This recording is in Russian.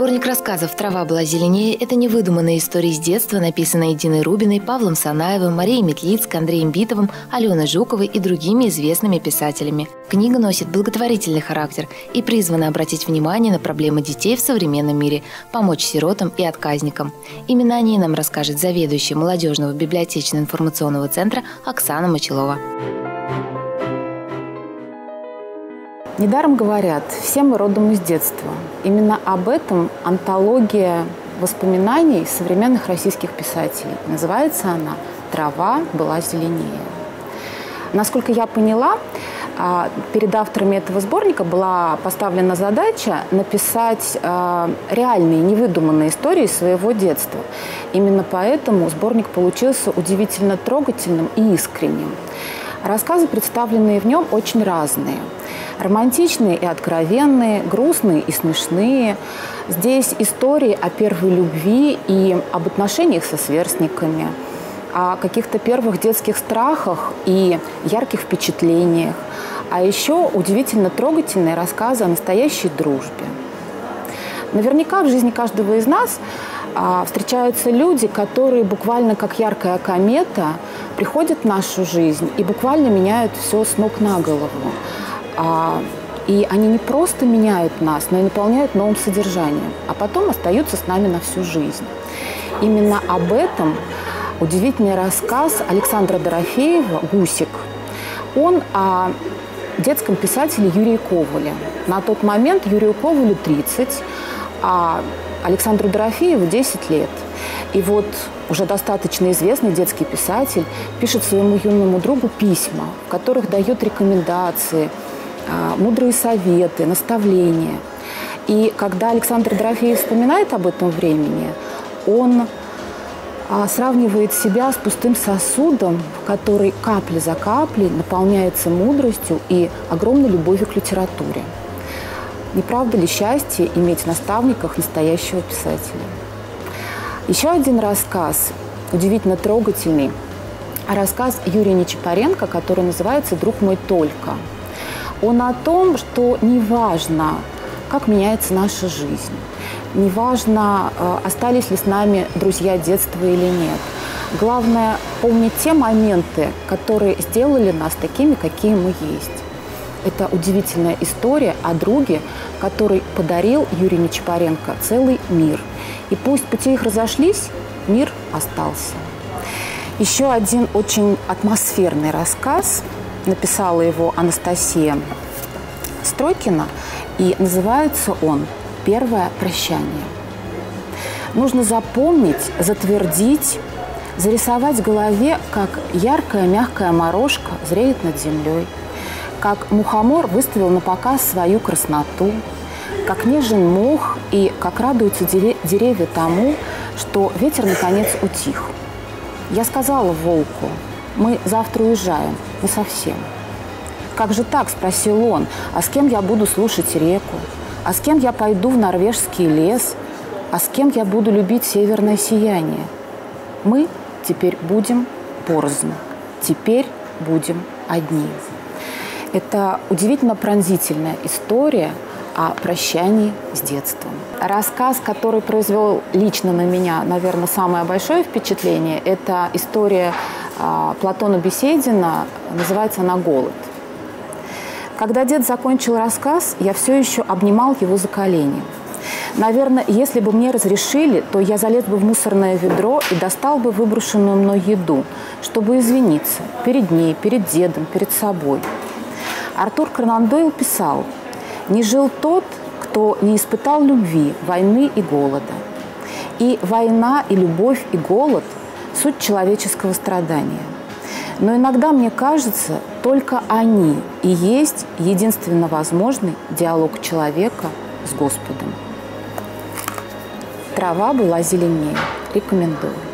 Сборник рассказов «Трава была зеленее» – это невыдуманные истории с детства, написанные Диной Рубиной, Павлом Санаевым, Марией Метлицкой, Андреем Битовым, Аленой Жуковой и другими известными писателями. Книга носит благотворительный характер и призвана обратить внимание на проблемы детей в современном мире, помочь сиротам и отказникам. Именно о ней нам расскажет заведующая Молодежного библиотечно-информационного центра Оксана Мочалова. Недаром говорят, все мы родом из детства. Именно об этом антология воспоминаний современных российских писателей. Называется она «Трава была зеленее». Насколько я поняла, перед авторами этого сборника была поставлена задача написать реальные, невыдуманные истории своего детства. Именно поэтому сборник получился удивительно трогательным и искренним. Рассказы, представленные в нем, очень разные. Романтичные и откровенные, грустные и смешные. Здесь истории о первой любви и об отношениях со сверстниками, о каких-то первых детских страхах и ярких впечатлениях. А еще удивительно трогательные рассказы о настоящей дружбе. Наверняка в жизни каждого из нас встречаются люди, которые буквально как яркая комета приходят в нашу жизнь и буквально меняют все с ног на голову. И они не просто меняют нас, но и наполняют новым содержанием, а потом остаются с нами на всю жизнь. Именно об этом удивительный рассказ Александра Дорофеева «Гусик». Он о детском писателе Юрии Ковале. На тот момент Юрию Ковалю 30, а Александру Дорофееву 10 лет. И вот уже достаточно известный детский писатель пишет своему юному другу письма, в которых дает рекомендации, мудрые советы, наставления. И когда Александр Дорофеев вспоминает об этом времени, он сравнивает себя с пустым сосудом, в который капля за каплей наполняется мудростью и огромной любовью к литературе. Не правда ли счастье иметь в наставниках настоящего писателя? Еще один рассказ, удивительно трогательный, рассказ Юрия Нечепоренко, который называется «Друг мой только». Он о том, что неважно, как меняется наша жизнь, неважно, остались ли с нами друзья детства или нет. Главное помнить те моменты, которые сделали нас такими, какие мы есть. Это удивительная история о друге, который подарил Юрию Нечепоренко целый мир. И пусть пути их разошлись, мир остался. Еще один очень атмосферный рассказ. Написала его Анастасия Строкина, и называется он «Первое прощание». Нужно запомнить, затвердить, зарисовать в голове, как яркая мягкая морожка зреет над землей, как мухомор выставил на показ свою красноту, как нежен мох и как радуются деревья тому, что ветер наконец утих. Я сказала волку: «Мы завтра уезжаем, не совсем». «Как же так?» – спросил он. «А с кем я буду слушать реку? А с кем я пойду в норвежский лес? А с кем я буду любить северное сияние? Мы теперь будем порознь. Теперь будем одни». Это удивительно пронзительная история о прощании с детством. Рассказ, который произвел лично на меня, наверное, самое большое впечатление – это история Платона Беседина, называется она «Голод». Когда дед закончил рассказ, я все еще обнимал его за колени. Наверное, если бы мне разрешили, то я залез бы в мусорное ведро и достал бы выброшенную мной еду, чтобы извиниться перед ней, перед дедом, перед собой. Артур Конан Дойл писал: «Не жил тот, кто не испытал любви, войны и голода». И война, и любовь, и голод – суть человеческого страдания. Но иногда, мне кажется, только они и есть единственно возможный диалог человека с Господом. «Трава была зеленее». Рекомендую.